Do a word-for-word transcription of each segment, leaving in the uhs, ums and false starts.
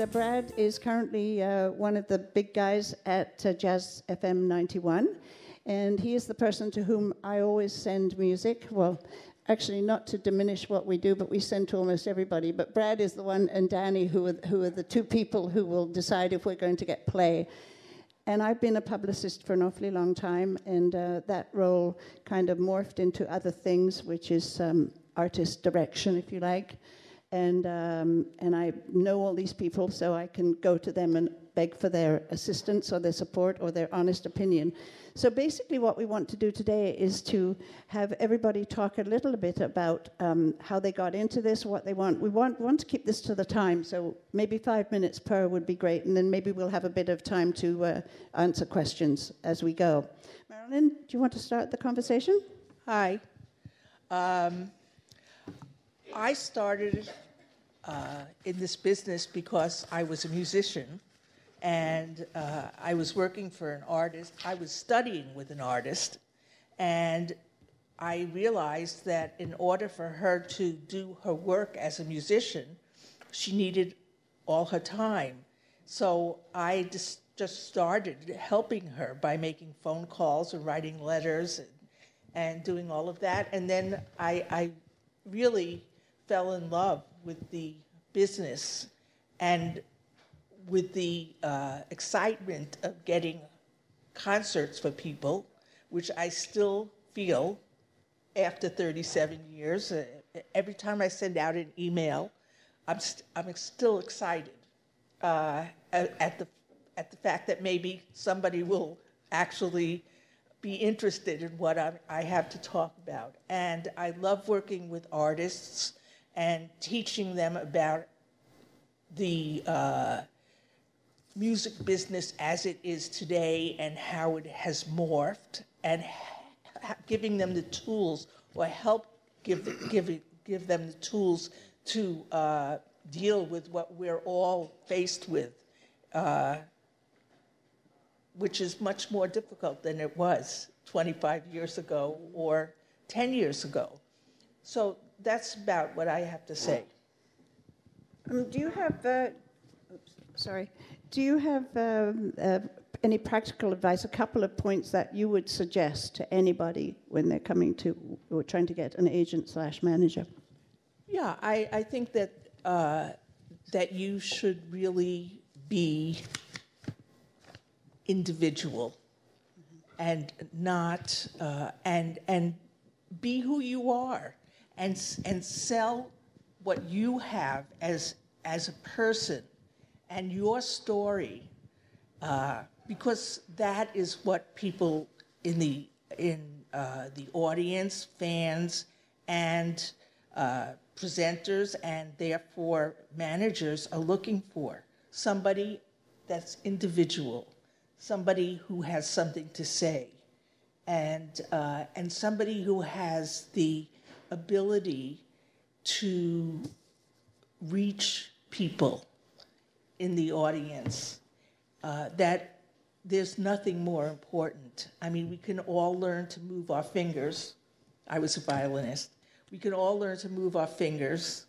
and uh, Brad is currently uh, one of the big guys at uh, Jazz F M ninety-one, and he is the person to whom I always send music. Well, actually, not to diminish what we do, but we send to almost everybody. But Brad is the one, and Danny, who are, who are the two people who will decide if we're going to get play. And I've been a publicist for an awfully long time, and uh, that role kind of morphed into other things, which is um, artist direction, if you like. And um, and I know all these people, so I can go to them and beg for their assistance or their support or their honest opinion. So basically what we want to do today is to have everybody talk a little bit about um, how they got into this, what they want. We want, want to keep this to the time, so maybe five minutes per would be great, and then maybe we'll have a bit of time to uh, answer questions as we go. Marilyn, do you want to start the conversation? Hi. Um, I started uh, in this business because I was a musician, and uh, I was working for an artist. I was studying with an artist, and I realized that in order for her to do her work as a musician, she needed all her time. So I just, just started helping her by making phone calls and writing letters and, and doing all of that. And then I, I really fell in love with the business and with the uh, excitement of getting concerts for people, which I still feel after thirty-seven years. Uh, every time I send out an email, I'm, st I'm still excited uh, at, at, the, at the fact that maybe somebody will actually be interested in what I'm, I have to talk about. And I love working with artists and teaching them about the uh, music business as it is today and how it has morphed, and giving them the tools, or help give the, give it, give them the tools to uh, deal with what we're all faced with, uh, which is much more difficult than it was twenty-five years ago or ten years ago. So that's about what I have to say. Um, do you have, uh, oops, sorry. Do you have um, uh, any practical advice, a couple of points that you would suggest to anybody when they're coming to or trying to get an agent slash manager? Yeah, I, I think that, uh, that you should really be individual, mm-hmm. and not, uh, and, and be who you are, and, and sell what you have as, as a person, and your story, uh, because that is what people in the in uh, the audience, fans, and uh, presenters, and therefore managers are looking for. Somebody that's individual, somebody who has something to say, and uh, and somebody who has the ability to reach people in the audience, uh, that there's nothing more important. I mean, we can all learn to move our fingers. I was a violinist. We can all learn to move our fingers,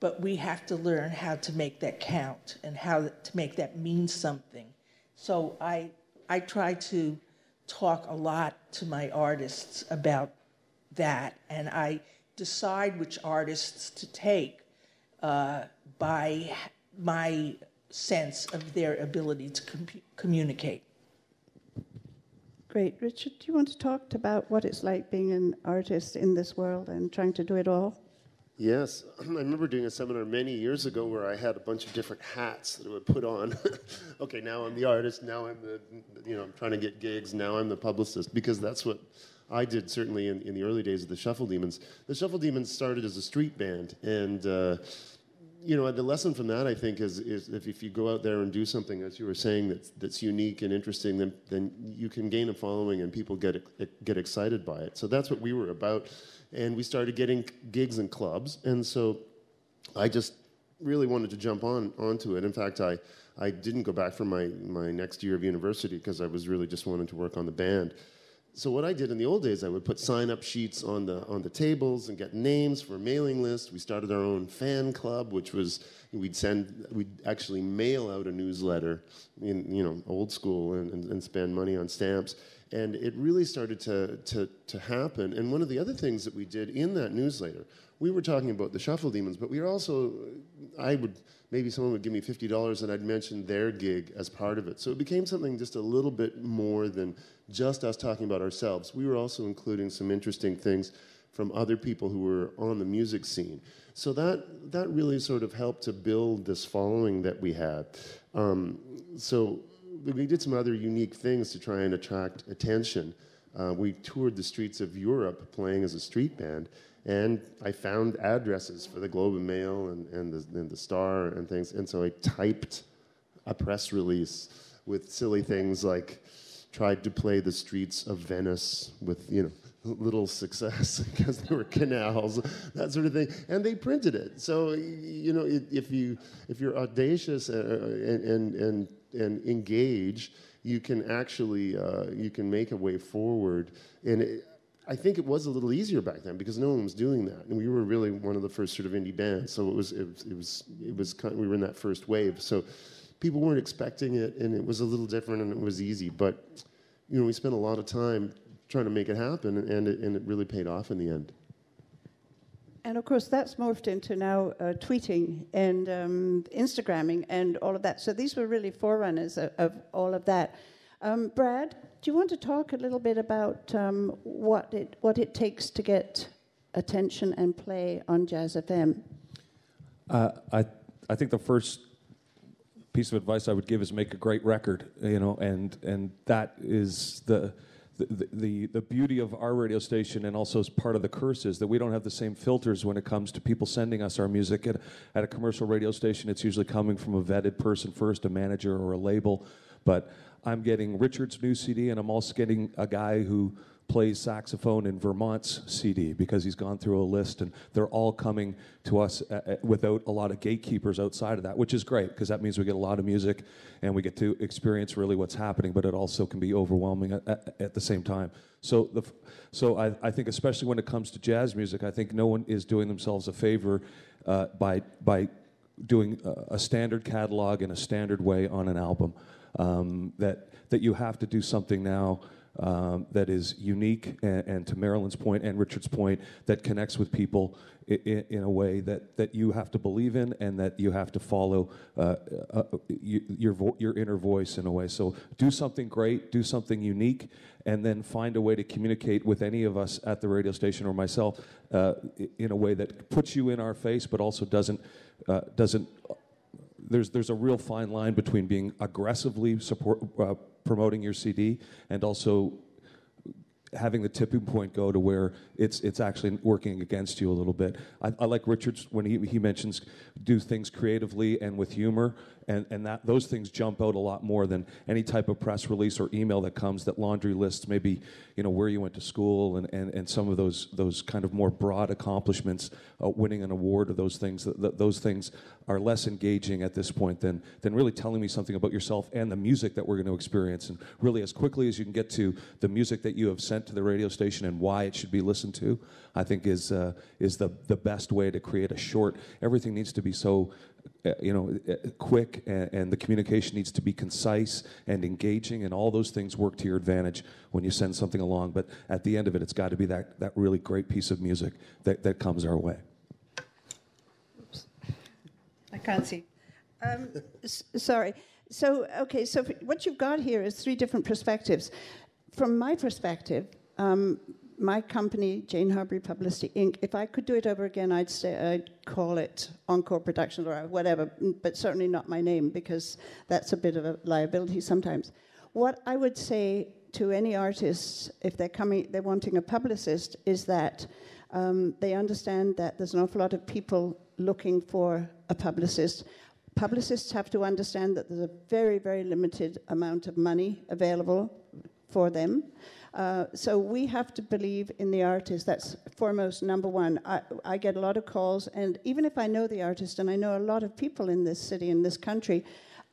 but we have to learn how to make that count and how to make that mean something. So I, I try to talk a lot to my artists about that, and I decide which artists to take uh, by my sense of their ability to com communicate. Great. Richard, do you want to talk about what it's like being an artist in this world and trying to do it all? Yes. I remember doing a seminar many years ago where I had a bunch of different hats that I would put on. Okay, now I'm the artist, now I'm the, you know, I'm trying to get gigs, now I'm the publicist, because that's what I did, certainly in, in the early days of the Shuffle Demons. The Shuffle Demons started as a street band, and uh, you know, the lesson from that, I think, is, is if, if you go out there and do something, as you were saying, that's, that's unique and interesting, then, then you can gain a following and people get, get excited by it. So that's what we were about. And we started getting gigs in clubs. And so I just really wanted to jump on onto it. In fact, I, I didn't go back for my, my next year of university because I was really just wanting to work on the band. So what I did in the old days, I would put sign-up sheets on the on the tables and get names for a mailing list. We started our own fan club, which was we'd send we'd actually mail out a newsletter, in you know old school, and, and, and spend money on stamps. And it really started to, to to happen. And one of the other things that we did in that newsletter, we were talking about the Shuffle Demons, but we were also, I would, maybe someone would give me fifty dollars and I'd mention their gig as part of it. So it became something just a little bit more than just us talking about ourselves. We were also including some interesting things from other people who were on the music scene. So that, that really sort of helped to build this following that we had. Um, so... We did some other unique things to try and attract attention. Uh, we toured the streets of Europe playing as a street band, and I found addresses for the Globe and Mail and, and, the, and the Star and things, and so I typed a press release with silly things like, tried to play the streets of Venice with, you know, little success because there were canals, that sort of thing, and they printed it. So, you know, if, you, if you're audacious and, and, and and engage, you can actually uh, you can make a way forward. And it, I think it was a little easier back then because no one was doing that, and we were really one of the first sort of indie bands. So it was it was it was, it was kind of, we were in that first wave. So people weren't expecting it, and it was a little different, and it was easy. But you know, we spent a lot of time trying to make it happen, and it, and it really paid off in the end. And of course, that's morphed into now uh, tweeting and um, Instagramming and all of that. So these were really forerunners of, of all of that. Um, Brad, do you want to talk a little bit about um, what it what it takes to get attention and play on Jazz F M? Uh, I I think the first piece of advice I would give is make a great record. You know, and and that is the. The, the, the beauty of our radio station, and also as part of the curse, is that we don't have the same filters when it comes to people sending us our music. At, at a commercial radio station, it's usually coming from a vetted person first, a manager or a label. But I'm getting Richard's new C D, and I'm also getting a guy who plays saxophone in Vermont's C D because he's gone through a list, and they're all coming to us uh, without a lot of gatekeepers outside of that, which is great because that means we get a lot of music and we get to experience really what's happening, but it also can be overwhelming at, at, at the same time. So the, so I, I think especially when it comes to jazz music, I think no one is doing themselves a favor uh, by, by doing a, a standard catalog in a standard way on an album. Um, that, that you have to do something now Um, that is unique, and, and to Marilyn's point and Richard's point, that connects with people i- i- in a way that, that you have to believe in, and that you have to follow uh, uh, you, your vo- your inner voice in a way. So do something great, do something unique, and then find a way to communicate with any of us at the radio station or myself uh, in a way that puts you in our face, but also doesn't uh, doesn't. There's there's a real fine line between being aggressively support. Uh, promoting your C D and also having the tipping point go to where it's it's actually working against you a little bit. I, I like Richard's when he, he mentions do things creatively and with humor, and, and that those things jump out a lot more than any type of press release or email that comes that laundry lists maybe, you know, where you went to school and, and, and some of those those kind of more broad accomplishments, uh, winning an award or those things. Th- th- those things are less engaging at this point than than really telling me something about yourself and the music that we're going to experience. And really, as quickly as you can get to the music that you have sent to the radio station and why it should be listened to, I think is uh, is the the best way to create a short. Everything needs to be so uh, you know uh, quick, and, and the communication needs to be concise and engaging, and all those things work to your advantage when you send something along. But at the end of it, it's got to be that that really great piece of music that that comes our way. Oops. I can't see. Um, s- sorry. So okay. So what you've got here is three different perspectives. From my perspective, um, my company, Jane Harbury Publicity Incorporated, if I could do it over again, I'd say I'd call it Encore Productions or whatever, but certainly not my name because that's a bit of a liability sometimes. What I would say to any artists, if they're coming, they're wanting a publicist, is that um, they understand that there's an awful lot of people looking for a publicist. Publicists have to understand that there's a very, very limited amount of money available for them. Uh, so we have to believe in the artist. That's foremost, number one. I, I get a lot of calls, and even if I know the artist, and I know a lot of people in this city, in this country,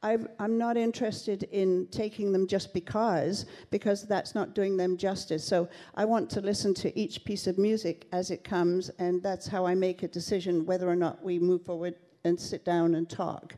I'm, I'm not interested in taking them just because, because that's not doing them justice. So I want to listen to each piece of music as it comes, and that's how I make a decision whether or not we move forward and sit down and talk.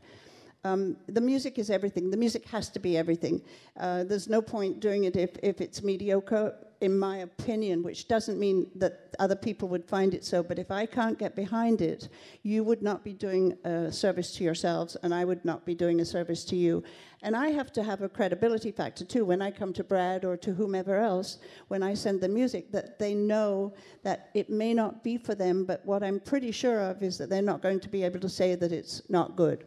Um, the music is everything. The music has to be everything. Uh, there's no point doing it if, if it's mediocre, in my opinion, which doesn't mean that other people would find it so, but if I can't get behind it, you would not be doing a service to yourselves, and I would not be doing a service to you. And I have to have a credibility factor, too, when I come to Brad or to whomever else, when I send the music, that they know that it may not be for them, but what I'm pretty sure of is that they're not going to be able to say that it's not good.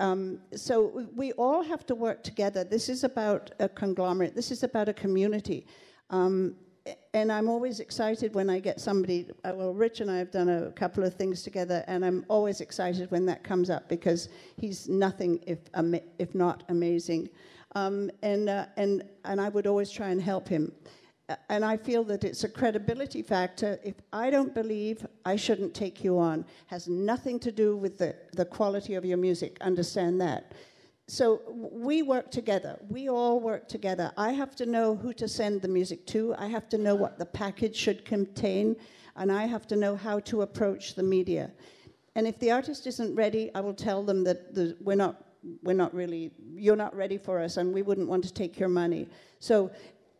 Um, so we all have to work together. This is about a conglomerate. This is about a community. Um, and I'm always excited when I get somebody, well, Rich and I have done a couple of things together, and I'm always excited when that comes up, because he's nothing if, ama if not amazing. Um, and, uh, and, and I would always try and help him. And I feel that it's a credibility factor. If I don't believe, I shouldn't take you on. Has nothing to do with the, the quality of your music. Understand that. So we work together. We all work together. I have to know who to send the music to. I have to know what the package should contain. And I have to know how to approach the media. And if the artist isn't ready, I will tell them that the, we're not, we're not really, you're not ready for us, and we wouldn't want to take your money. So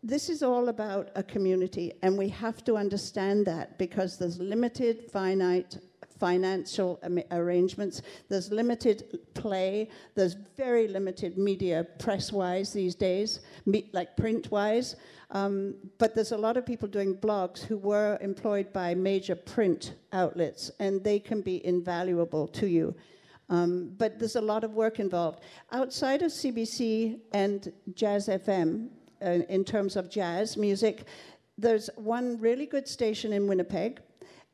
this is all about a community, and we have to understand that, because there's limited, finite financial arrangements, there's limited play, there's very limited media press-wise these days, like print-wise, um, but there's a lot of people doing blogs who were employed by major print outlets, and they can be invaluable to you. Um, but there's a lot of work involved. Outside of C B C and Jazz F M, in terms of jazz music, there's one really good station in Winnipeg,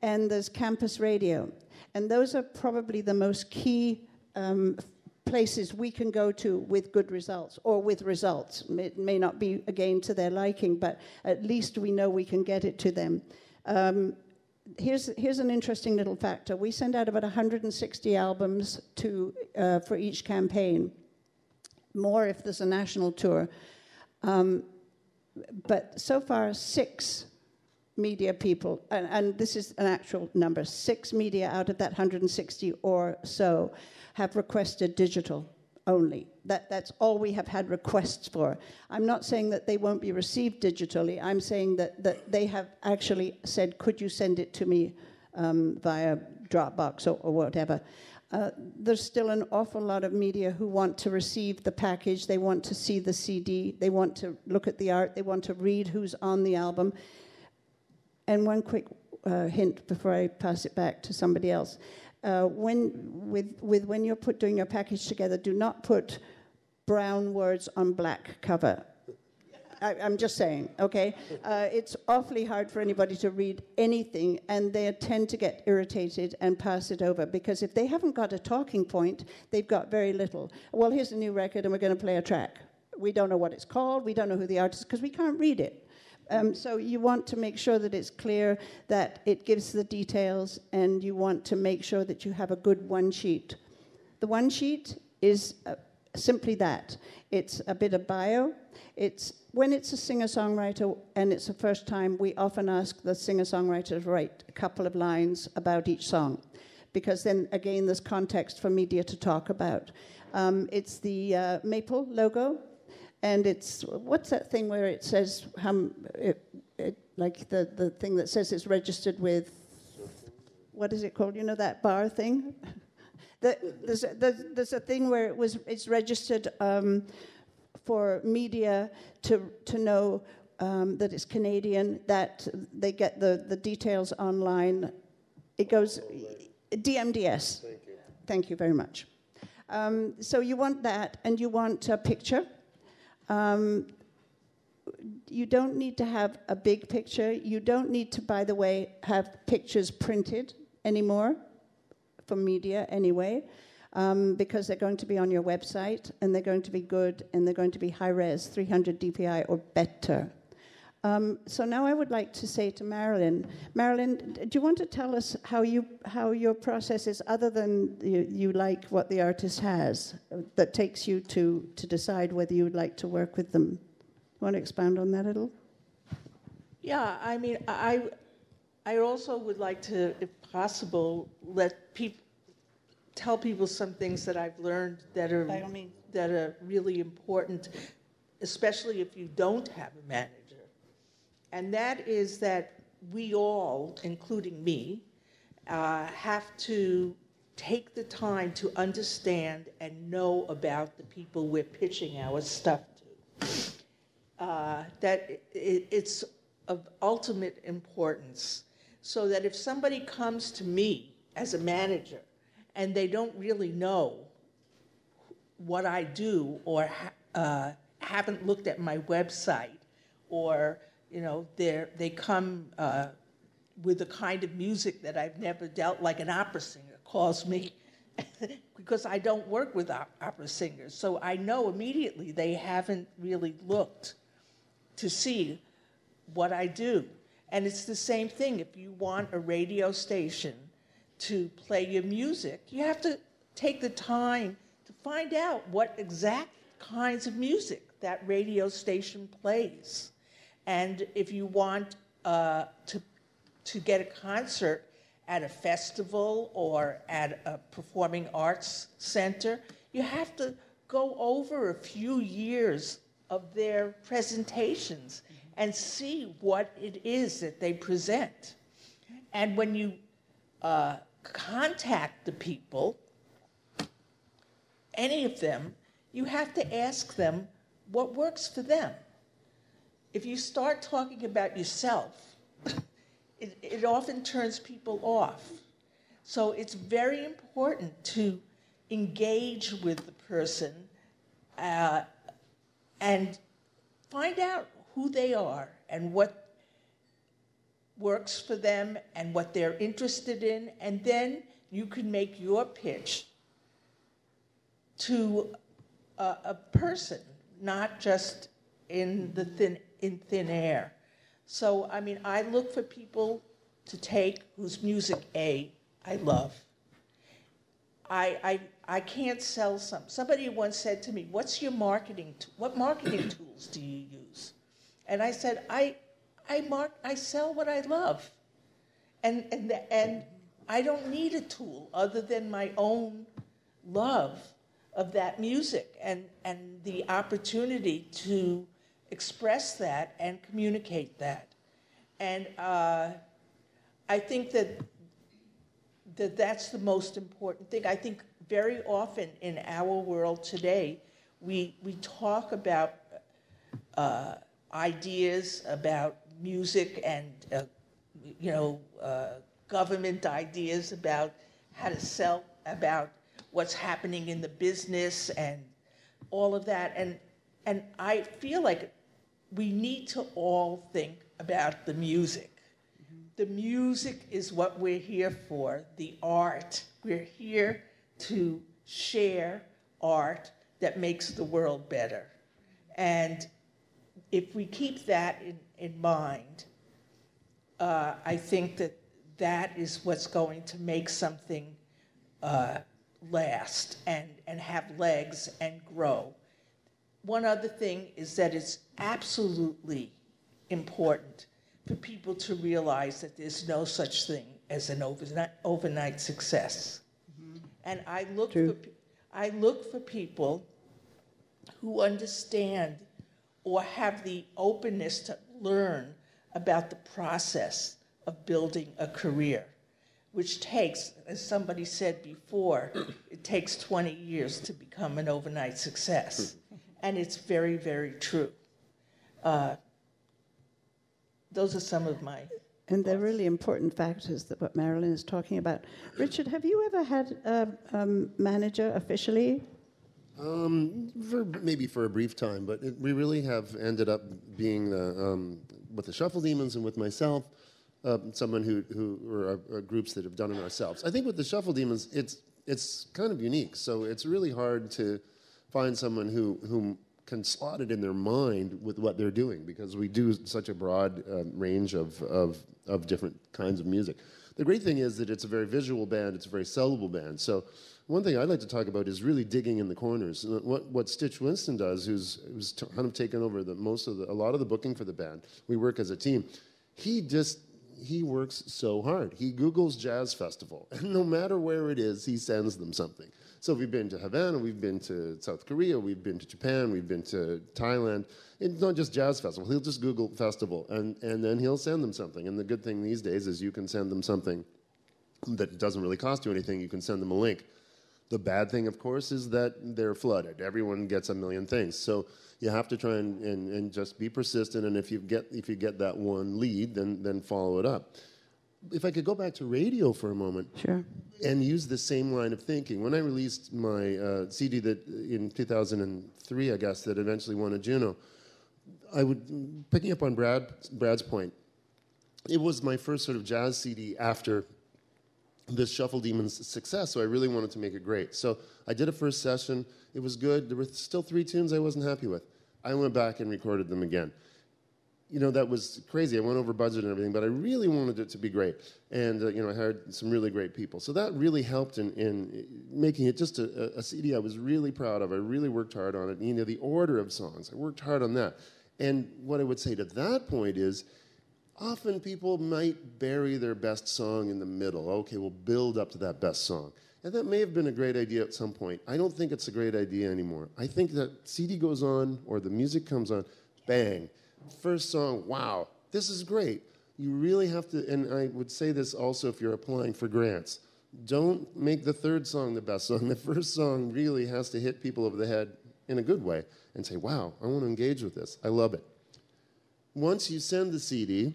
and there's campus radio. And those are probably the most key um, places we can go to with good results, or with results. It may not be, again, to their liking, but at least we know we can get it to them. Um, Here's, here's an interesting little factor. We send out about one hundred sixty albums to, uh, for each campaign, more if there's a national tour. Um, but so far, six media people, and, and this is an actual number, six media out of that one hundred sixty or so have requested digital only. That, that's all we have had requests for. I'm not saying that they won't be received digitally. I'm saying that, that they have actually said, could you send it to me um, via Dropbox or, or whatever. Uh, there's still an awful lot of media who want to receive the package, they want to see the C D, they want to look at the art, they want to read who's on the album. And one quick uh, hint before I pass it back to somebody else. Uh, when, with, with when you're put, doing your package together, do not put brown words on black cover. I, I'm just saying, okay? Uh, it's awfully hard for anybody to read anything, and they tend to get irritated and pass it over, because if they haven't got a talking point, they've got very little. Well, here's a new record, and we're going to play a track. We don't know what it's called. We don't know who the artist is, because we can't read it. Um, so you want to make sure that it's clear, that it gives the details, and you want to make sure that you have a good one sheet. The one sheet is Uh, simply that. It's a bit of bio. It's when it's a singer-songwriter and it's the first time, we often ask the singer-songwriter to write a couple of lines about each song, because then again there's context for media to talk about. Um, it's the uh, Maple logo, and it's what's that thing where it says how it, it, like the the thing that says it's registered with, what is it called? You know, that bar thing. The, there's, a, there's, there's a thing where it was, it's registered um, for media to, to know um, that it's Canadian, that they get the, the details online. It goes D M D S. Thank you. Thank you very much. Um, so you want that, and you want a picture. Um, you don't need to have a big picture. You don't need to, by the way, have pictures printed anymore. For media anyway, um, because they're going to be on your website, and they're going to be good, and they're going to be high res, three hundred D P I or better. Um, so now I would like to say to Marilyn, Marilyn, do you want to tell us how you how your process is, other than you, you like what the artist has, that takes you to, to decide whether you would like to work with them? Want to expound on that at all? Yeah, I mean, I, I also would like to, if possible, let people tell people some things that I've learned that are By all means. that are really important, especially if you don't have a manager. And that is that we all, including me, uh, have to take the time to understand and know about the people we're pitching our stuff to. Uh, that it, it's of ultimate importance, so that if somebody comes to me as a manager and they don't really know what I do, or ha uh, haven't looked at my website, or you know, they come uh, with a kind of music that I've never dealt, like an opera singer calls me, because I don't work with op opera singers. So I know immediately they haven't really looked to see what I do. And it's the same thing. If you want a radio station to play your music, you have to take the time to find out what exact kinds of music that radio station plays. And if you want uh, to, to get a concert at a festival or at a performing arts center, you have to go over a few years of their presentations and see what it is that they present. And when you uh, contact the people, any of them, you have to ask them what works for them. If you start talking about yourself, it, it often turns people off. So it's very important to engage with the person uh, and find out who they are and what works for them and what they're interested in, and then you can make your pitch to a, a person, not just in the thin in thin air. So, I mean, I look for people to take whose music, A, I love. I, I, I can't sell some. Somebody once said to me, what's your marketing, what marketing tools do you use? And I said, I, I, mark, I sell what I love. And, and, the, and I don't need a tool other than my own love of that music and, and the opportunity to express that and communicate that. And uh, I think that, that that's the most important thing. I think very often in our world today, we, we talk about uh, ideas, about music and, uh, you know, uh, government ideas about how to sell, about what's happening in the business and all of that. And, and I feel like we need to all think about the music. Mm-hmm. The music is what we're here for, the art. We're here to share art that makes the world better. And if we keep that in, in mind, uh, I think that that is what's going to make something uh, last and, and have legs and grow. One other thing is that it's absolutely important for people to realize that there's no such thing as an overnight, overnight success. Mm-hmm. And I look, for, I look for people who understand or have the openness to learn about the process of building a career, which takes, as somebody said before, it takes twenty years to become an overnight success. And it's very, very true. Uh, those are some of my And they're thoughts. Really important factors, that what Marilyn is talking about. Richard, have you ever had a um, manager officially? Um, for, maybe for a brief time, but it, we really have ended up being, the, um, with the Shuffle Demons and with myself, uh, someone who, who or uh, groups that have done it ourselves. I think with the Shuffle Demons, it's, it's kind of unique, so it's really hard to find someone who, who can slot it in their mind with what they're doing, because we do such a broad um, range of, of, of different kinds of music. The great thing is that it's a very visual band, it's a very sellable band. So one thing I'd like to talk about is really digging in the corners. What, what Stitch Winston does, who's, who's t kind of taken over the, most of the, a lot of the booking for the band, we work as a team, he just, he works so hard. He Googles Jazz Festival, and no matter where it is, he sends them something. So we've been to Havana, we've been to South Korea, we've been to Japan, we've been to Thailand. It's not just Jazz Festival. He'll just Google festival, and, and then he'll send them something. And the good thing these days is you can send them something that doesn't really cost you anything. You can send them a link. The bad thing, of course, is that they're flooded. Everyone gets a million things. So you have to try and, and, and just be persistent, and if you get, if you get that one lead, then, then follow it up. If I could go back to radio for a moment, sure, and use the same line of thinking. When I released my uh, C D that in two thousand three, I guess, that eventually won a Juno, I would, picking up on Brad, Brad's point, it was my first sort of jazz C D after this Shuffle Demons success, so I really wanted to make it great. So I did a first session, it was good, there were still three tunes I wasn't happy with. I went back and recorded them again. You know, that was crazy. I went over budget and everything, but I really wanted it to be great. And, uh, you know, I hired some really great people. So that really helped in, in making it just a, a C D I was really proud of. I really worked hard on it. And, you know, the order of songs, I worked hard on that. And what I would say to that point is, often people might bury their best song in the middle. Okay, we'll build up to that best song. And that may have been a great idea at some point. I don't think it's a great idea anymore. I think that C D goes on, or the music comes on, bang. First song, wow, this is great. You really have to, and I would say this also if you're applying for grants, don't make the third song the best song. The first song really has to hit people over the head in a good way and say, wow, I want to engage with this. I love it. Once you send the C D,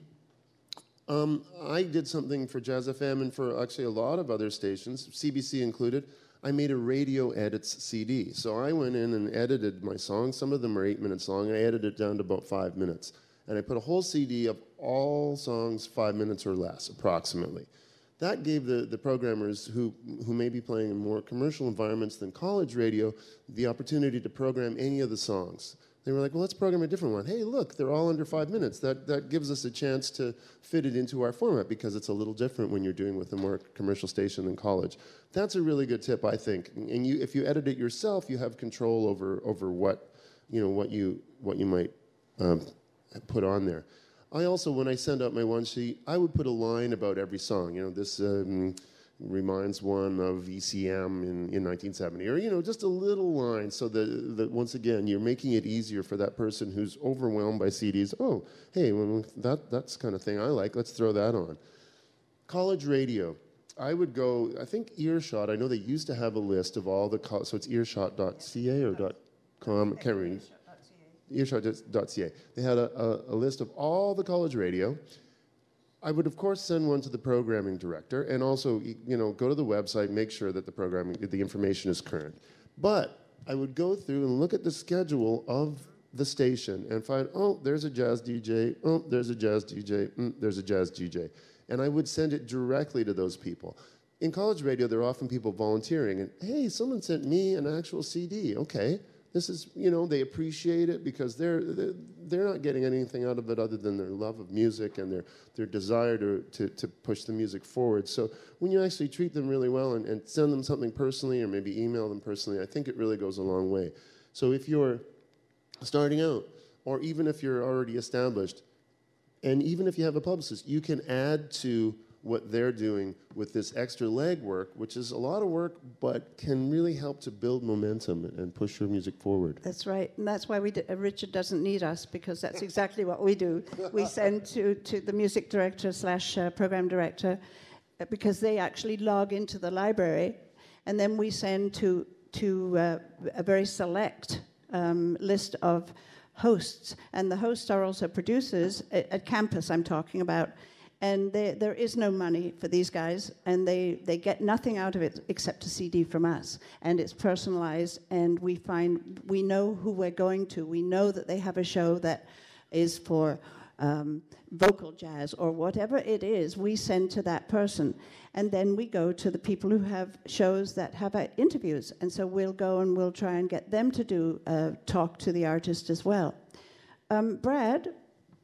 um, I did something for Jazz F M and for actually a lot of other stations, C B C included. I made a radio edits C D. So I went in and edited my songs. Some of them are eight minutes long. I edited it down to about five minutes. And I put a whole C D of all songs five minutes or less, approximately. That gave the, the programmers who, who may be playing in more commercial environments than college radio the opportunity to program any of the songs. They were like, well, let's program a different one. Hey, look, they're all under five minutes. That, that gives us a chance to fit it into our format, because it's a little different when you're doing with a more commercial station than college. That's a really good tip, I think. And you, if you edit it yourself, you have control over, over what, you know, what, you, what you might um, put on there. I also, when I send out my one sheet, I would put a line about every song. You know, this um, reminds one of E C M in, in nineteen seventy, or, you know, just a little line, so that, that once again you're making it easier for that person who's overwhelmed by C Ds. Oh, hey, well, that, that's kind of thing I like, let's throw that on. College radio, I would go, I think Earshot, I know they used to have a list of all the, so it's earshot dot c a or dot .com, can't remember. earshot dot c a. They had a, a, a list of all the college radio. I would, of course, send one to the programming director, and also, you know, go to the website, make sure that the programming, the information is current. But I would go through and look at the schedule of the station and find, oh, there's a jazz D J, oh, there's a jazz D J, mm, there's a jazz D J. And I would send it directly to those people. In college radio, there are often people volunteering, and, hey, someone sent me an actual C D, okay. This is, you know, they appreciate it because they're, they're they're not getting anything out of it other than their love of music and their their desire to to, to push the music forward. So when you actually treat them really well and, and send them something personally, or maybe email them personally, I think it really goes a long way. So if you're starting out, or even if you're already established, and even if you have a publicist, you can add to what they're doing with this extra legwork, which is a lot of work, but can really help to build momentum and push your music forward. That's right, and that's why we d Richard doesn't need us, because that's exactly what we do. We send to, to the music director slash program director, because they actually log into the library, and then we send to, to uh, a very select um, list of hosts, and the hosts are also producers, at, at campus I'm talking about. And they, there is no money for these guys, and they, they get nothing out of it except a C D from us. And it's personalized, and we find, we know who we're going to. We know that they have a show that is for um, vocal jazz or whatever it is, we send to that person. And then we go to the people who have shows that have uh, interviews. And so we'll go and we'll try and get them to do uh, talk to the artist as well. Um, Brad,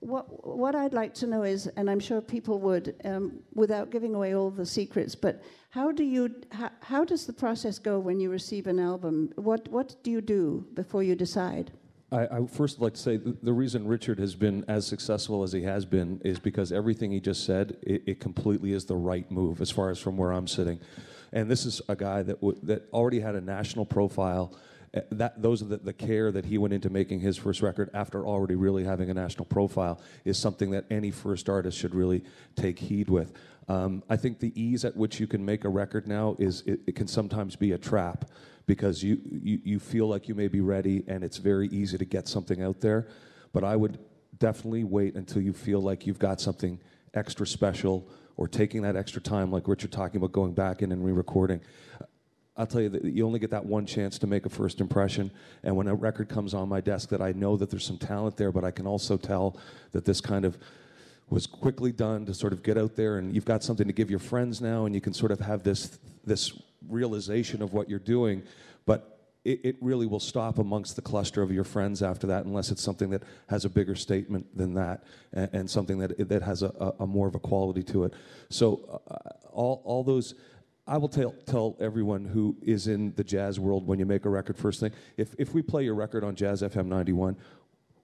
what, what I'd like to know is, and I'm sure people would, um, without giving away all the secrets, but how do you, how, how does the process go when you receive an album? What, what do you do before you decide? I, I first like to say the, the reason Richard has been as successful as he has been is because everything he just said, it, it completely is the right move as far as from where I'm sitting. And this is a guy that w that already had a national profile. Uh, that, those are the, the care that he went into making his first record after already really having a national profile is something that any first artist should really take heed with. Um, I think the ease at which you can make a record now is it, it can sometimes be a trap because you, you, you feel like you may be ready and it's very easy to get something out there. But I would definitely wait until you feel like you've got something extra special or taking that extra time like Richard talking about going back in and re-recording. I'll tell you that you only get that one chance to make a first impression, and when a record comes on my desk that I know that there's some talent there, but I can also tell that this kind of was quickly done to sort of get out there, and you've got something to give your friends now, and you can sort of have this, this realization of what you're doing, but it, it really will stop amongst the cluster of your friends after that unless it's something that has a bigger statement than that and, and something that, that has a, a more of a quality to it. So uh, all, all those... I will tell, tell everyone who is in the jazz world when you make a record first thing, if, if we play your record on Jazz F M ninety-one,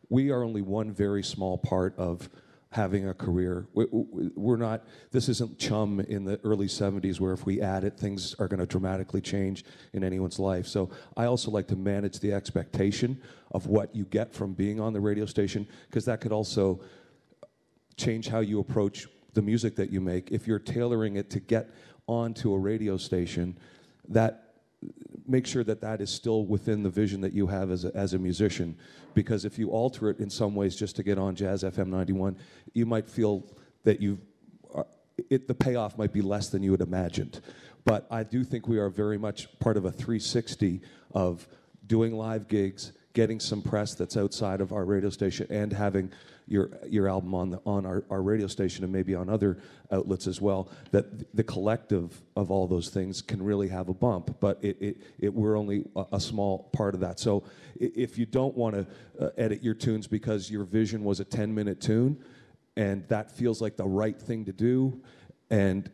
we are only one very small part of having a career. We, we're not, this isn't Chum in the early seventies where if we add it, things are going to dramatically change in anyone's life. So I also like to manage the expectation of what you get from being on the radio station because that could also change how you approach the music that you make. If you're tailoring it to get onto a radio station, that make sure that that is still within the vision that you have as a, as a musician, because if you alter it in some ways just to get on Jazz F M ninety-one, you might feel that you've, it, the payoff might be less than you had imagined. But I do think we are very much part of a three sixty of doing live gigs, getting some press that's outside of our radio station, and having your your album on the, on our, our radio station and maybe on other outlets as well, that the collective of all those things can really have a bump, but it, it, it we're only a, a small part of that. So if you don't want to uh, edit your tunes because your vision was a ten minute tune and that feels like the right thing to do, and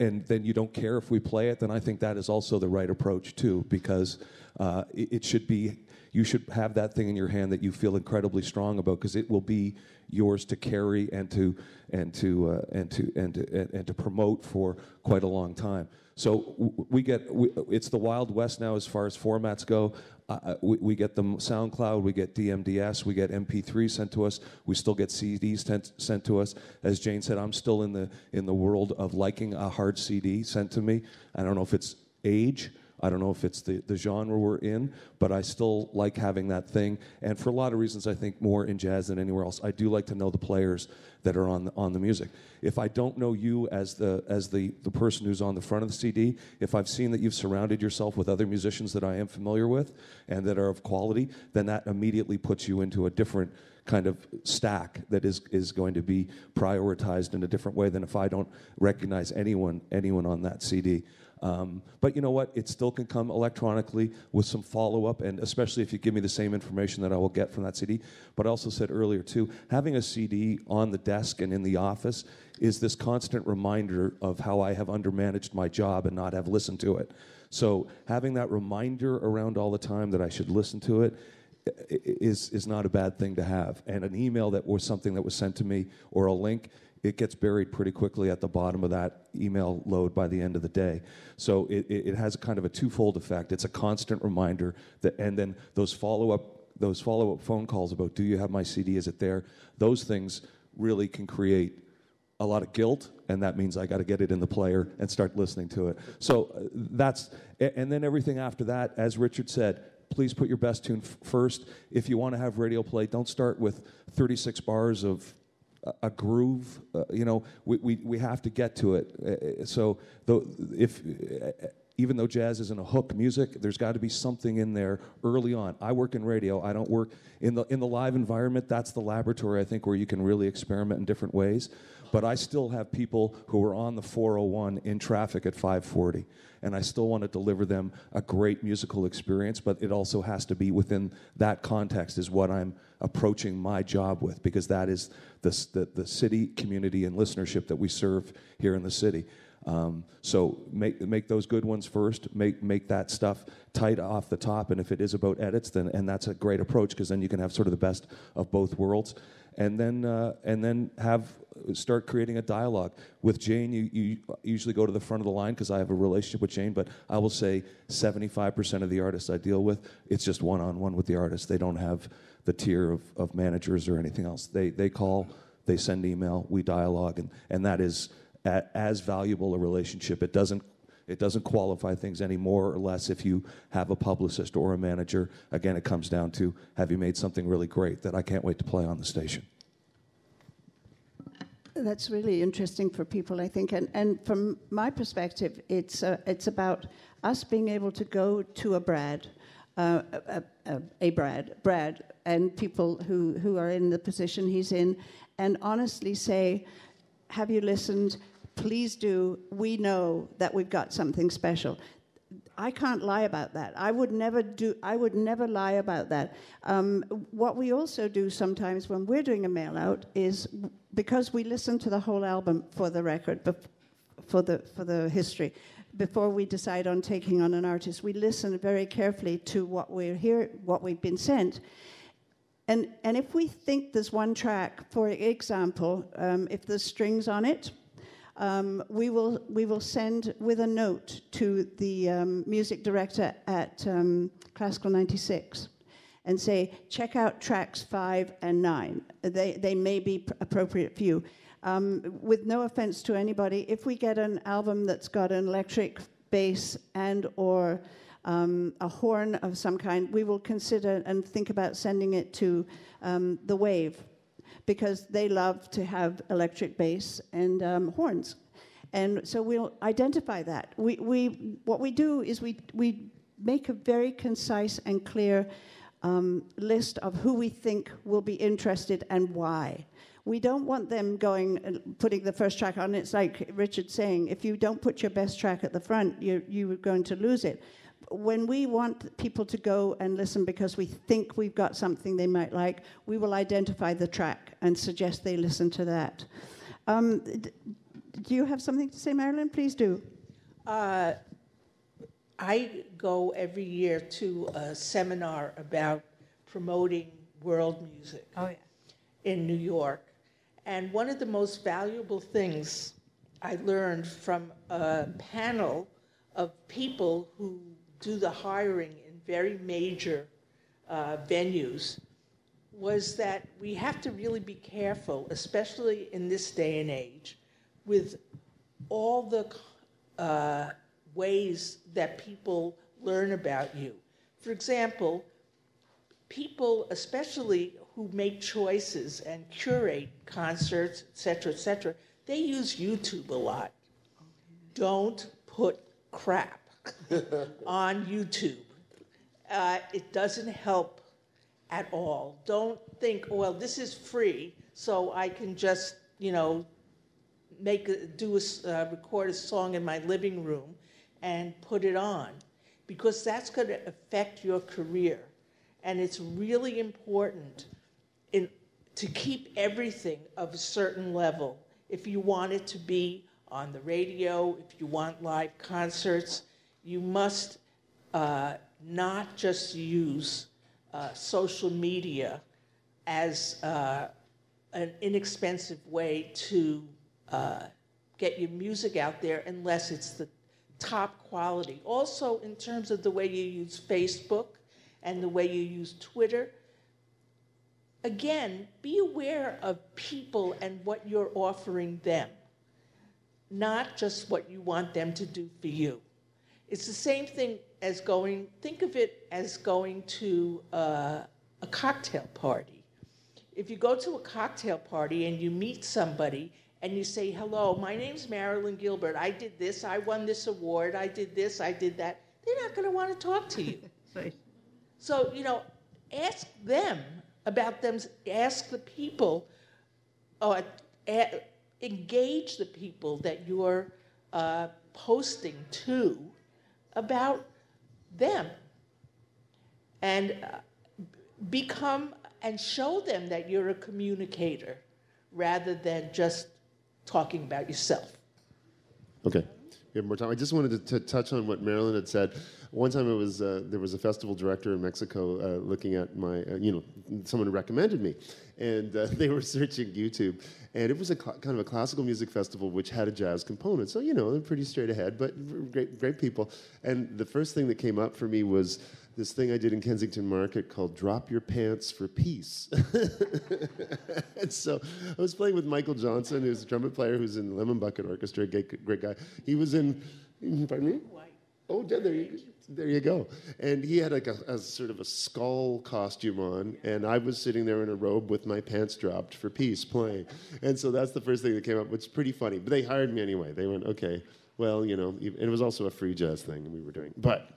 and then you don't care if we play it, then I think that is also the right approach too, because uh, it, it should be, you should have that thing in your hand that you feel incredibly strong about, because it will be yours to carry and to and to uh, and to and to, and, and to promote for quite a long time. So we get we, it's the Wild West now as far as formats go. Uh, we, we get them SoundCloud, we get D M D S, we get M P three sent to us. We still get C Ds sent, sent to us. As Jane said, I'm still in the in the world of liking a hard C D sent to me. I don't know if it's age. I don't know if it's the, the genre we're in, but I still like having that thing. And for a lot of reasons, I think more in jazz than anywhere else, I do like to know the players that are on the, on the music. If I don't know you as the as the, the person who's on the front of the C D, if I've seen that you've surrounded yourself with other musicians that I am familiar with and that are of quality, then that immediately puts you into a different kind of stack that is, is going to be prioritized in a different way than if I don't recognize anyone anyone on that C D. Um, but you know what? It still can come electronically with some follow-up, and especially if you give me the same information that I will get from that C D. But I also said earlier, too, having a C D on the desk and in the office is this constant reminder of how I have undermanaged my job and not have listened to it. So having that reminder around all the time that I should listen to it is, is not a bad thing to have. And an email that was something that was sent to me or a link, it gets buried pretty quickly at the bottom of that email load by the end of the day. So it, it, it has a kind of a twofold effect. It's a constant reminder that, and then those follow-up those follow-up phone calls about, do you have my C D, is it there? Those things really can create a lot of guilt, and that means I got to get it in the player and start listening to it. So that's, and then everything after that, as Richard said, please put your best tune f first. If you want to have radio play, don't start with thirty-six bars of a groove, uh, you know, we, we, we have to get to it. Uh, so, though, if uh, even though jazz isn't a hook music, there's got to be something in there early on. I work in radio. I don't work in the in the live environment. That's the laboratory, I think, where you can really experiment in different ways. But I still have people who are on the four oh one in traffic at five forty, and I still want to deliver them a great musical experience, but it also has to be within that context is what I'm approaching my job with, because that is the, the, the city, community, and listenership that we serve here in the city. Um, so make make those good ones first. Make make that stuff tight off the top. And if it is about edits, then and that's a great approach, because then you can have sort of the best of both worlds. And then uh, and then have start creating a dialogue with Jane. You you usually go to the front of the line because I have a relationship with Jane. But I will say seventy-five percent of the artists I deal with, it's just one-on-one with the artist. They don't have the tier of, of managers or anything else. They they call, they send email, we dialogue, and and that is as valuable a relationship. It doesn't it doesn't qualify things any more or less if you have a publicist or a manager. Again, it comes down to, have you made something really great that I can't wait to play on the station? That's really interesting for people, I think. And, and from my perspective, it's, uh, it's about us being able to go to a Brad, uh, a, a, a Brad, Brad, and people who, who are in the position he's in, and honestly say, have you listened? Please do. We know that we've got something special. I can't lie about that. I would never do. I would never lie about that. Um, what we also do sometimes when we're doing a mail out is, because we listen to the whole album for the record, for the for the history, before we decide on taking on an artist, we listen very carefully to what we're hear, what we've been sent. And and if we think there's one track, for example, um, if there's strings on it, um, we will we will send with a note to the um, music director at um, Classical ninety-six, and say, check out tracks five and nine. They they may be pr- appropriate for you. Um, with no offense to anybody, if we get an album that's got an electric bass and or Um, a horn of some kind, we will consider and think about sending it to um, The Wave, because they love to have electric bass and um, horns. And so we'll identify that. We, we what we do is we, we make a very concise and clear um, list of who we think will be interested and why. We don't want them going and putting the first track on. It's like Richard saying, if you don't put your best track at the front, you're, you're going to lose it. When we want people to go and listen because we think we've got something they might like, we will identify the track and suggest they listen to that. Um, d- do you have something to say, Marilyn? Please do. Uh, I go every year to a seminar about promoting world music oh, yeah. in New York. And one of the most valuable things I learned from a panel of people who do the hiring in very major uh, venues was that we have to really be careful, especially in this day and age, with all the uh, ways that people learn about you. For example, people, especially who make choices and curate concerts, et cetera, et cetera, they use YouTube a lot. Don't put crap on YouTube. Uh, it doesn't help at all. Don't think, well, this is free, so I can just, you know, make a, do a, uh, record a song in my living room and put it on, because that's going to affect your career. And it's really important in, to keep everything of a certain level. If you want it to be on the radio, if you want live concerts, you must uh, not just use uh, social media as uh, an inexpensive way to uh, get your music out there, unless it's the top quality. Also, in terms of the way you use Facebook and the way you use Twitter, again, be aware of people and what you're offering them, not just what you want them to do for you. It's the same thing as going, think of it as going to uh, a cocktail party. If you go to a cocktail party and you meet somebody and you say, hello, my name's Marilyn Gilbert. I did this. I won this award. I did this. I did that. They're not going to want to talk to you. Right. So, you know, ask them about them. Ask the people, or uh, engage the people that you're uh, posting to about them. And uh, become and show them that you're a communicator rather than just talking about yourself. Okay. We have more time. I just wanted to t touch on what Marilyn had said. One time it was, uh, there was a festival director in Mexico uh, looking at my, uh, you know, someone recommended me. And uh, they were searching YouTube. And it was a kind of a classical music festival which had a jazz component. So, you know, they're pretty straight ahead, but great, great people. And the first thing that came up for me was this thing I did in Kensington Market called Drop Your Pants for Peace. And so I was playing with Michael Johnson, who's a trumpet player who's in the Lemon Bucket Orchestra, great, great guy. He was in, pardon me? Oh, yeah, there you, there you go. And he had like a, a sort of a skull costume on, and I was sitting there in a robe with my pants dropped for peace playing. And so that's the first thing that came up, which is pretty funny. But they hired me anyway. They went, okay, well, you know, and it was also a free jazz thing we were doing. But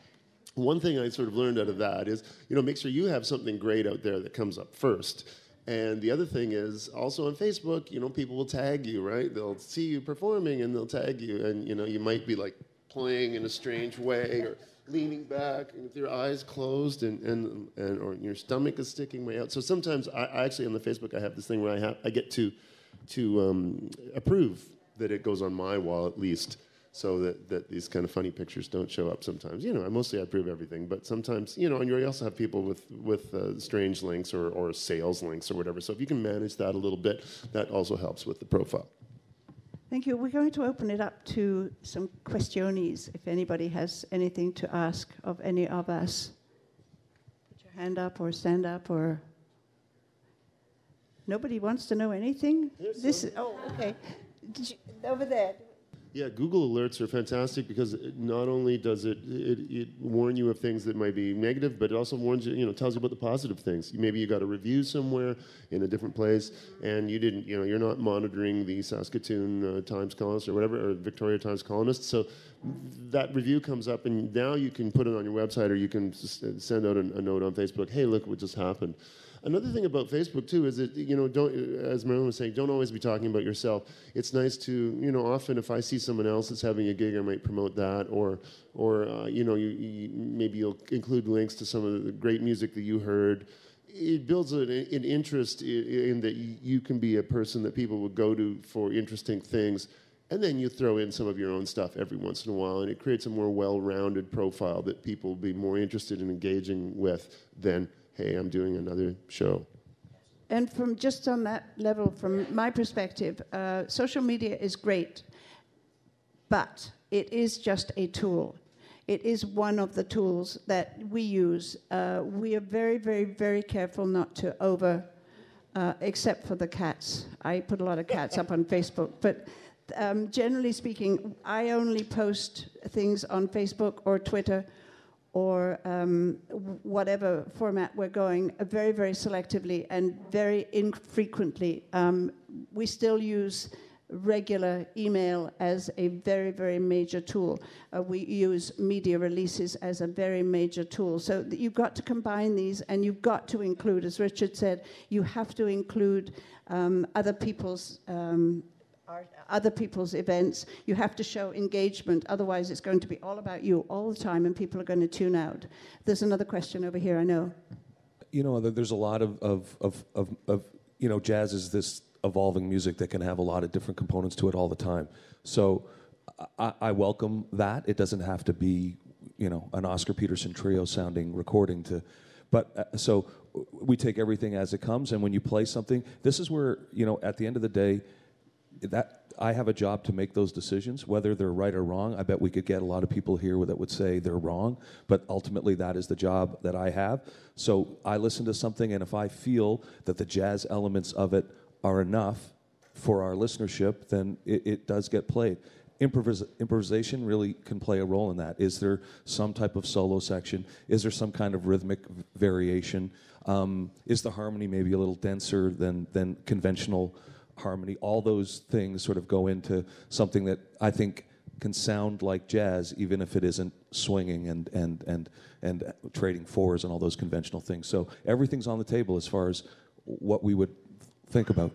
one thing I sort of learned out of that is, you know, make sure you have something great out there that comes up first. And the other thing is, also on Facebook, you know, people will tag you, right? They'll see you performing, and they'll tag you. And, you know, you might be like, playing in a strange way, or leaning back and with your eyes closed, and, and, and or your stomach is sticking way out. So sometimes I, I actually on the Facebook I have this thing where I have I get to to um, approve that it goes on my wall at least, so that, that these kind of funny pictures don't show up sometimes. You know, I mostly I approve everything, but sometimes, you know, and you also have people with with uh, strange links or or sales links or whatever. So if you can manage that a little bit, that also helps with the profile. Thank you. We're going to open it up to some questionees, if anybody has anything to ask of any of us. Put your hand up or stand up or... Nobody wants to know anything? Here's this is... Oh, okay. Did you, over there. Yeah, Google Alerts are fantastic because it not only does it, it, it warn you of things that might be negative, but it also warns you, you know, tells you about the positive things. Maybe you got a review somewhere in a different place, and you didn't, you know, you're not monitoring the Saskatoon uh, Times Colonist or whatever, or Victoria Times Colonist. So that review comes up, and now you can put it on your website, or you can s send out a, a note on Facebook. Hey, look what just happened. Another thing about Facebook too is that, you know, don't, as Marilyn was saying, don't always be talking about yourself. It's nice to, you know, often if I see someone else that's having a gig, I might promote that, or, or uh, you know, you, you, maybe you'll include links to some of the great music that you heard. It builds an, an interest in, in that you can be a person that people will go to for interesting things. And then you throw in some of your own stuff every once in a while, and it creates a more well-rounded profile that people will be more interested in engaging with than, hey, I'm doing another show. And from just on that level, from my perspective, uh, social media is great, but it is just a tool. It is one of the tools that we use. Uh, we are very, very, very careful not to over, uh, except for the cats. I put a lot of cats up on Facebook, but... Um, generally speaking, I only post things on Facebook or Twitter or um, whatever format we're going very, very selectively and very infrequently. Um, we still use regular email as a very, very major tool. Uh, we use media releases as a very major tool. So th you've got to combine these, and you've got to include, as Richard said, you have to include um, other people's... Um, other people's events. You have to show engagement, otherwise it's going to be all about you all the time, and people are going to tune out. There's another question over here, I know. You know, there's a lot of, of, of, of, of you know, jazz is this evolving music that can have a lot of different components to it all the time. So I, I welcome that. It doesn't have to be, you know, an Oscar Peterson trio sounding recording to, but uh, so we take everything as it comes, and when you play something, this is where, you know, at the end of the day, that I have a job to make those decisions, whether they're right or wrong. I bet we could get a lot of people here that would say they're wrong, but ultimately that is the job that I have. So I listen to something, and if I feel that the jazz elements of it are enough for our listenership, then it, it does get played. Improvis- improvisation really can play a role in that. Is there some type of solo section? Is there some kind of rhythmic variation? Um, is the harmony maybe a little denser than, than conventional harmony, all those things sort of go into something that I think can sound like jazz, even if it isn't swinging and and and and trading fours and all those conventional things. So everything's on the table as far as what we would think about.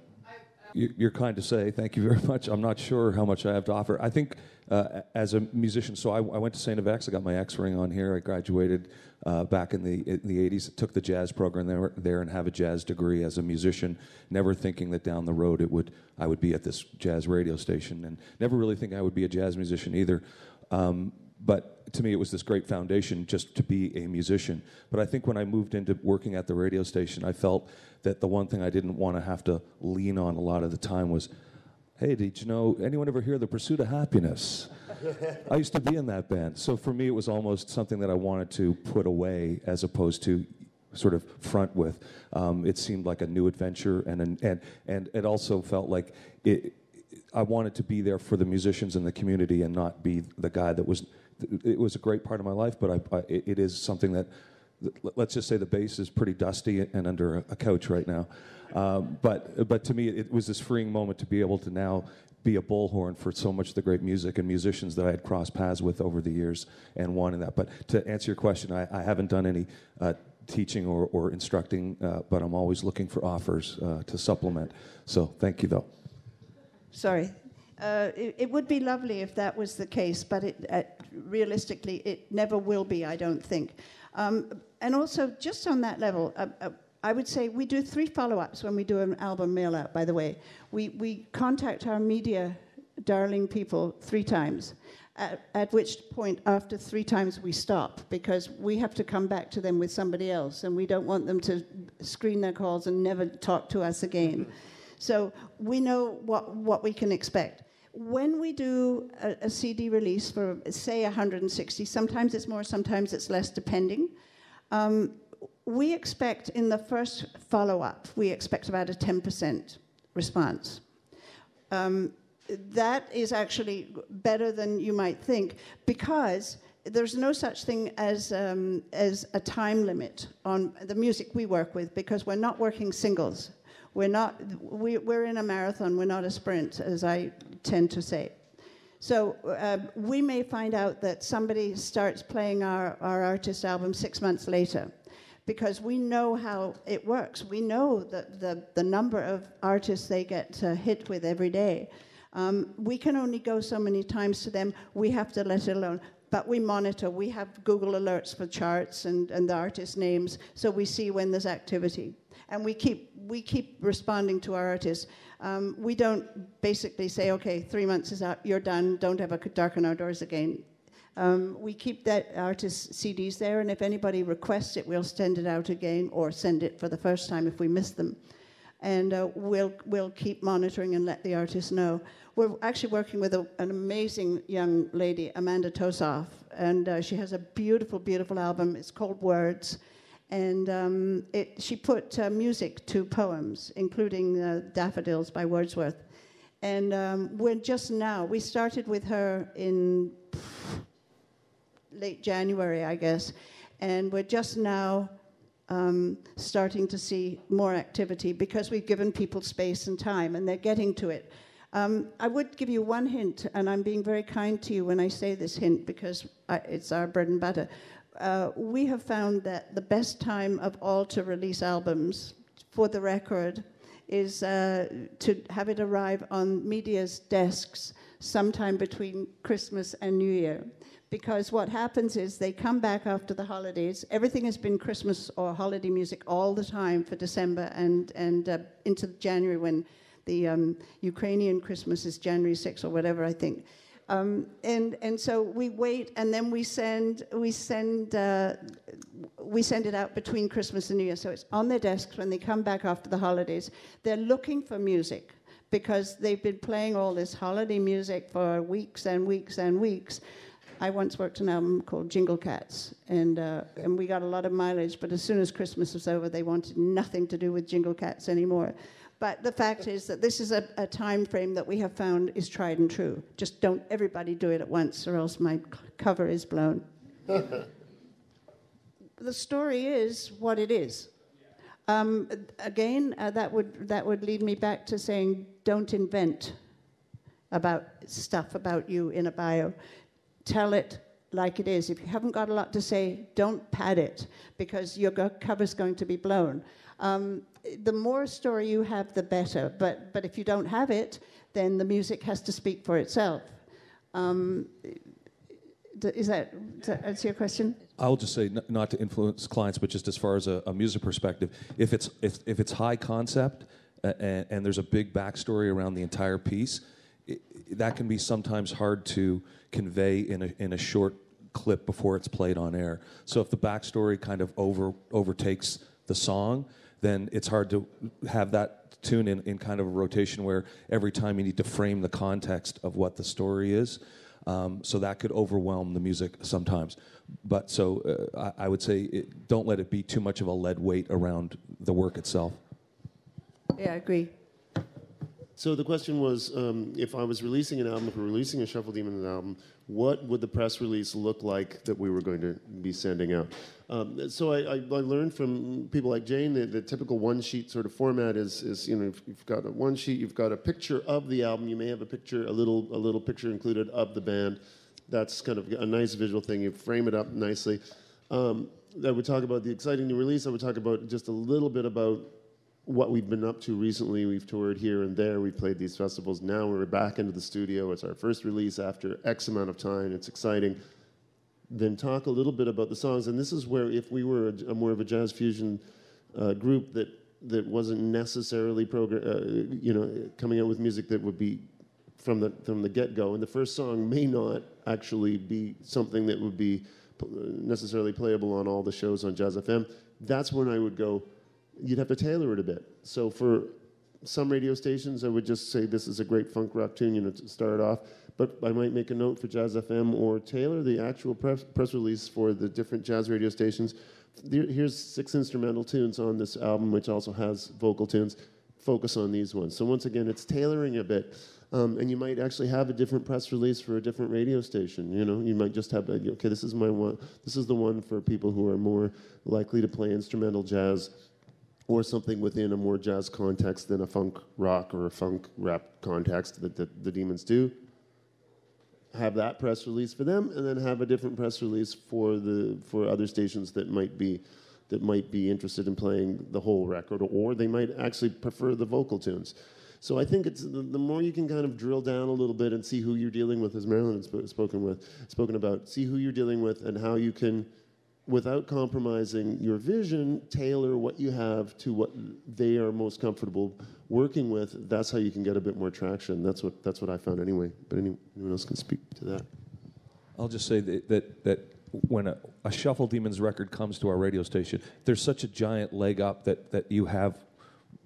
You're kind to say, thank you very much. I'm not sure how much I have to offer. I think uh, as a musician, so I, I went to Saint F X. I got my X ring on here. I graduated uh, back in the in the eighties. Took the jazz program there, there and have a jazz degree as a musician. Never thinking that down the road it would I would be at this jazz radio station, and never really think I would be a jazz musician either. Um, but to me, it was this great foundation just to be a musician. But I think when I moved into working at the radio station, I felt that the one thing I didn't want to have to lean on a lot of the time was, hey, did you know, anyone ever hear The Pursuit of Happiness? I used to be in that band. So for me, it was almost something that I wanted to put away as opposed to sort of front with. Um, it seemed like a new adventure, and, an, and, and it also felt like it, I wanted to be there for the musicians in the community and not be the guy that was, it was a great part of my life, but I, I, it is something that, let's just say the bass is pretty dusty and under a couch right now. Um, but but to me, it was this freeing moment to be able to now be a bullhorn for so much of the great music and musicians that I had crossed paths with over the years and wanted that. But to answer your question, I, I haven't done any uh, teaching or, or instructing, uh, but I'm always looking for offers uh, to supplement. So thank you, though. Sorry. Uh, it, it would be lovely if that was the case, but it, uh, realistically, it never will be, I don't think. Um, and also, just on that level, uh, uh, I would say we do three follow-ups when we do an album mail-out, by the way. We, we contact our media darling people three times, at, at which point, after three times, we stop, because we have to come back to them with somebody else, and we don't want them to screen their calls and never talk to us again. So we know what, what we can expect. When we do a, a C D release for, say, one hundred sixty, sometimes it's more, sometimes it's less, depending, um, we expect in the first follow-up, we expect about a ten percent response. Um, that is actually better than you might think, because there's no such thing as, um, as a time limit on the music we work with, because we're not working singles. We're not, we, we're in a marathon, we're not a sprint, as I tend to say. So uh, we may find out that somebody starts playing our, our artist album six months later, because we know how it works. We know the, the, the number of artists they get uh, hit with every day. Um, we can only go so many times to them. We have to let it alone. But we monitor. We have Google alerts for charts and, and the artist names, so we see when there's activity. And we keep we keep responding to our artists. Um, we don't basically say, okay, three months is out, you're done, don't ever darken our doors again. Um, we keep that artist's C Ds there, and if anybody requests it, we'll send it out again, or send it for the first time if we miss them. And uh, we'll, we'll keep monitoring and let the artist know. We're actually working with a, an amazing young lady, Amanda Tosoff, and uh, she has a beautiful, beautiful album. It's called Words. And um, it, she put uh, music to poems, including uh, Daffodils by Wordsworth. And um, we're just now, we started with her in late January, I guess. And we're just now um, starting to see more activity, because we've given people space and time, and they're getting to it. Um, I would give you one hint, and I'm being very kind to you when I say this hint, because I, it's our bread and butter. Uh, we have found that the best time of all to release albums for the record is uh, to have it arrive on media's desks sometime between Christmas and New Year. Because what happens is they come back after the holidays. Everything has been Christmas or holiday music all the time for December and, and uh, into January, when the um, Ukrainian Christmas is January sixth or whatever, I think. Um, and and so we wait, and then we send we send uh, we send it out between Christmas and New Year. So it's on their desks when they come back after the holidays. They're looking for music, because they've been playing all this holiday music for weeks and weeks and weeks. I once worked an album called Jingle Cats, and uh, and we got a lot of mileage. But as soon as Christmas was over, they wanted nothing to do with Jingle Cats anymore. But the fact is that this is a, a time frame that we have found is tried and true. Just don't everybody do it at once, or else my cover is blown. The story is what it is. Um, again, uh, that would that would lead me back to saying, don't invent about stuff about you in a bio. Tell it like it is. If you haven't got a lot to say, don't pad it, because your cover's going to be blown. Um, the more story you have, the better. But but if you don't have it, then the music has to speak for itself. Um, Is that, does that answer your question? I'll just say, n- not to influence clients, but just as far as a, a music perspective, if it's if, if it's high concept uh, and, and there's a big backstory around the entire piece, it, that can be sometimes hard to convey in a in a short clip before it's played on air. So if the backstory kind of over overtakes the song, then it's hard to have that tune in, in kind of a rotation where every time you need to frame the context of what the story is. Um, so that could overwhelm the music sometimes. But so uh, I, I would say it, don't let it be too much of a lead weight around the work itself. Yeah, I agree. So the question was, um, if I was releasing an album, if we were releasing a Shuffle Demon album, what would the press release look like that we were going to be sending out? Um, so I, I, I learned from people like Jane that the typical one-sheet sort of format is, is, you know, if you've got a one sheet, you've got a picture of the album. You may have a picture, a little, a little picture included of the band. That's kind of a nice visual thing. You frame it up nicely. Um, I would talk about the exciting new release. I would talk about just a little bit about what we've been up to recently. We've toured here and there. We've played these festivals. Now we're back into the studio. It's our first release after X amount of time. It's exciting. Then talk a little bit about the songs. And this is where, if we were a, a more of a jazz fusion uh, group that, that wasn't necessarily program, uh, you know, coming out with music that would be from the from the get-go, and the first song may not actually be something that would be necessarily playable on all the shows on Jazz F M. That's when I would go. You'd have to tailor it a bit. So for some radio stations, I would just say, this is a great funk rock tune, you know, to start off. But I might make a note for Jazz F M or tailor the actual press, press release for the different jazz radio stations. Here's six instrumental tunes on this album, which also has vocal tunes. Focus on these ones. So once again, it's tailoring a bit. Um, and you might actually have a different press release for a different radio station. You know, you might just have, a, okay, this is my one. This is the one for people who are more likely to play instrumental jazz, or something within a more jazz context than a funk rock or a funk rap context that the, the Demons do. Have that press release for them, and then have a different press release for the for other stations that might be that might be interested in playing the whole record, or they might actually prefer the vocal tunes. So I think it's the, the more you can kind of drill down a little bit and see who you're dealing with, as Marilyn has sp- spoken with spoken about, see who you're dealing with and how you can, without compromising your vision, tailor what you have to what they are most comfortable working with. That's how you can get a bit more traction. That's what that's what I found anyway. But anyone else can speak to that. I'll just say that that, that when a, a Shuffle Demons record comes to our radio station, there's such a giant leg up that, that you have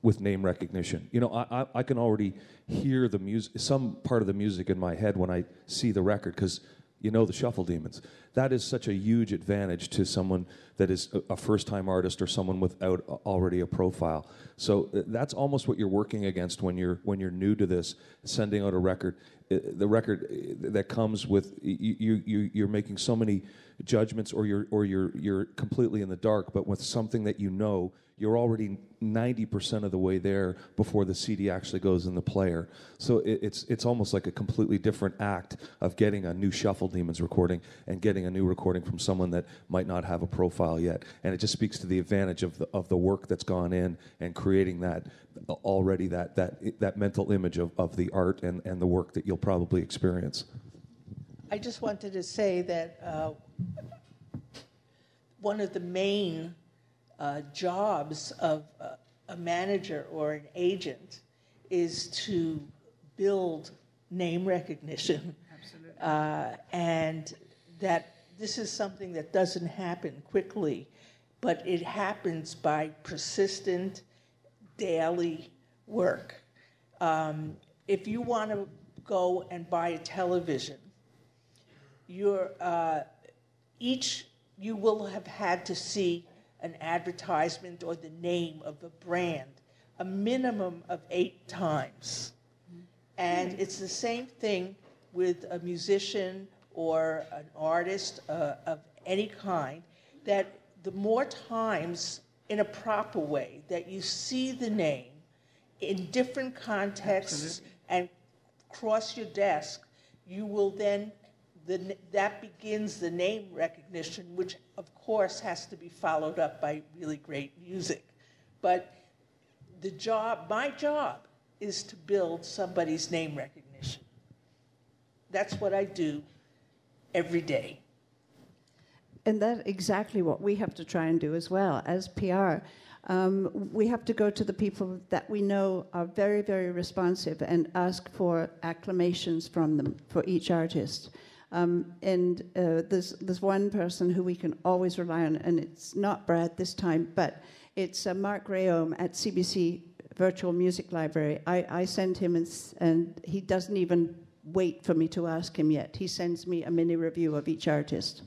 with name recognition. You know, I, I, I can already hear the music, some part of the music in my head when I see the record, because you know the Shuffle Demons. That is such a huge advantage to someone that is a first-time artist or someone without already a profile. So that's almost what you're working against when you're when you're new to this, sending out a record. The record that comes with you, you you're making so many judgments, or you're or you're you're completely in the dark. But with something that you know, you're already ninety percent of the way there before the C D actually goes in the player. So it, it's it's almost like a completely different act of getting a new Shuffle Demons recording and getting a new recording from someone that might not have a profile yet. And it just speaks to the advantage of the of the work that's gone in and creating that already that that that mental image of, of the art and, and the work that you'll probably experience. I just wanted to say that uh, one of the main Uh, jobs of uh, a manager or an agent is to build name recognition. Absolutely. Uh, and that this is something that doesn't happen quickly, but it happens by persistent daily work. Um, if you want to go and buy a television, you're, uh, each you will have had to see an advertisement or the name of a brand a minimum of eight times. Mm-hmm. And it's the same thing with a musician or an artist uh, of any kind, that the more times in a proper way, that you see the name in different contexts. Absolutely. And cross your desk, you will then, the, that begins the name recognition, which of course has to be followed up by really great music. But the job, my job, is to build somebody's name recognition. That's what I do every day. And that's exactly what we have to try and do as well as P R. Um, we have to go to the people that we know are very, very responsive and ask for acclamations from them for each artist. Um, and uh, there's, there's one person who we can always rely on, and it's not Brad this time, but it's uh, Mark Rayome at C B C Virtual Music Library. I, I send him, and, and he doesn't even wait for me to ask him yet. He sends me a mini review of each artist.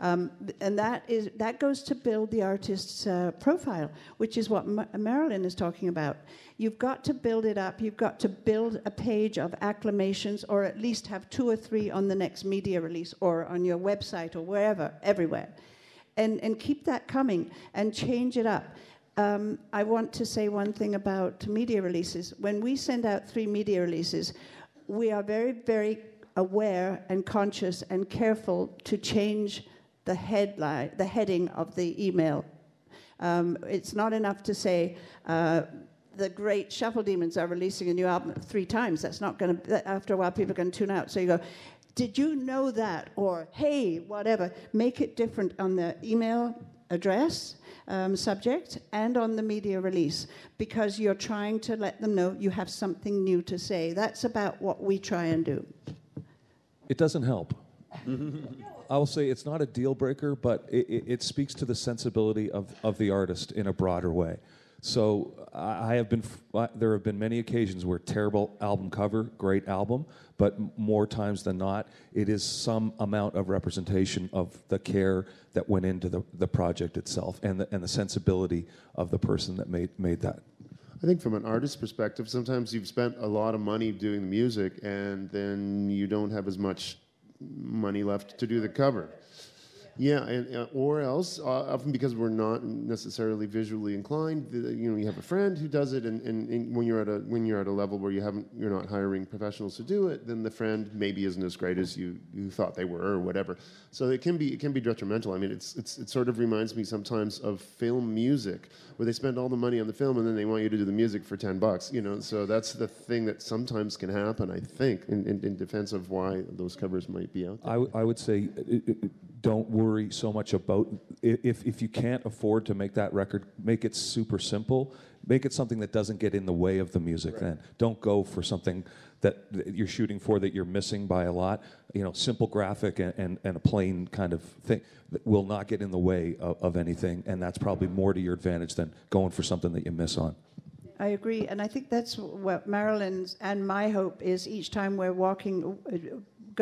Um, and that is that goes to build the artist's uh, profile, which is what Ma- Marilyn is talking about. You've got to build it up. You've got to build a page of acclamations, or at least have two or three on the next media release or on your website or wherever, everywhere. And, and keep that coming and change it up. Um, I want to say one thing about media releases. When we send out three media releases, we are very, very aware and conscious and careful to change the headline, the heading of the email. Um, it's not enough to say uh, the great Shuffle Demons are releasing a new album three times. That's not going to. After a while, people are going to tune out. So you go, did you know that? Or hey, whatever. Make it different on the email address, um, subject, and on the media release, because you're trying to let them know you have something new to say. That's about what we try and do. It doesn't help. I'll say it's not a deal breaker, but it, it, it speaks to the sensibility of, of the artist in a broader way. So I have been, there have been many occasions where terrible album cover, great album, but more times than not, it is some amount of representation of the care that went into the, the project itself and the, and the sensibility of the person that made, made that. I think from an artist's perspective, sometimes you've spent a lot of money doing the music and then you don't have as much money left to do the cover. Yeah, and, uh, or else, uh, often because we're not necessarily visually inclined, the, you know, you have a friend who does it, and, and, and when you're at a when you're at a level where you haven't, you're not hiring professionals to do it, then the friend maybe isn't as great as you, you thought they were, or whatever. So it can be it can be detrimental. I mean, it's it's it sort of reminds me sometimes of film music, where they spend all the money on the film, and then they want you to do the music for ten bucks. You know, so that's the thing that sometimes can happen, I think, in, in, in defense of why those covers might be out there. I, w- I would say. It, it, Don't worry so much about if if you can't afford to make that record, make it super simple. Make it something that doesn't get in the way of the music. Right. Then don't go for something that you're shooting for that you're missing by a lot. You know, simple graphic and, and, and a plain kind of thing that will not get in the way of, of anything, and that's probably more to your advantage than going for something that you miss on. I agree, and I think that's what Marilyn's and my hope is each time we're walking.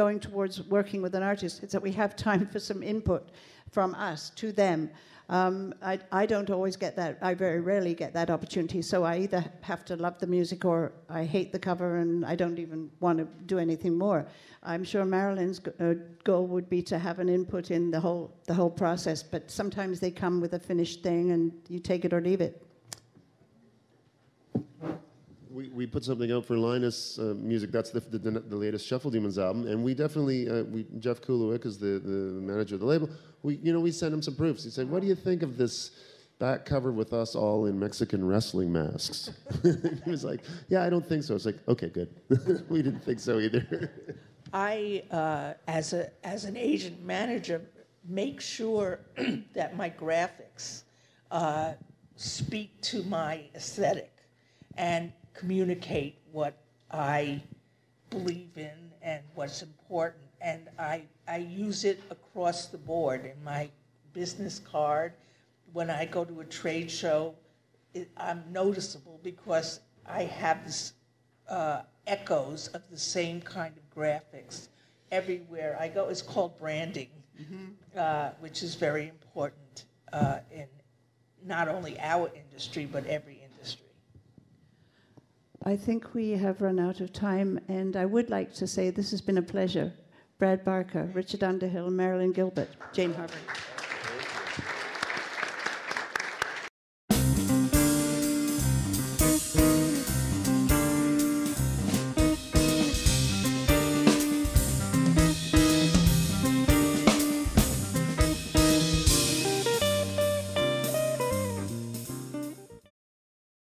Going towards working with an artist, it's that we have time for some input from us to them. Um, I, I don't always get that. I very rarely get that opportunity, so I either have to love the music or I hate the cover and I don't even want to do anything more. I'm sure Marilyn's uh, goal would be to have an input in the whole the whole process, but sometimes they come with a finished thing and you take it or leave it. We, we put something out for Linus uh, Music. That's the, the the latest Shuffle Demons album, and we definitely uh, we Jeff Kulwick is the, the manager of the label. We you know we sent him some proofs. He said, "What do you think of this back cover with us all in Mexican wrestling masks?" He was like, "Yeah, I don't think so." It's like, "Okay, good." We didn't think so either. I uh, as a as an agent manager make sure that my graphics uh, speak to my aesthetic and communicate what I believe in and what's important. And I, I use it across the board in my business card. When I go to a trade show, it, I'm noticeable because I have this, uh, echoes of the same kind of graphics everywhere I go. It's called branding, mm-hmm. uh, which is very important uh, in not only our industry, but every industry. I think we have run out of time, and I would like to say this has been a pleasure. Brad Barker, Richard Underhill, Marilyn Gilbert, Jane Harbury.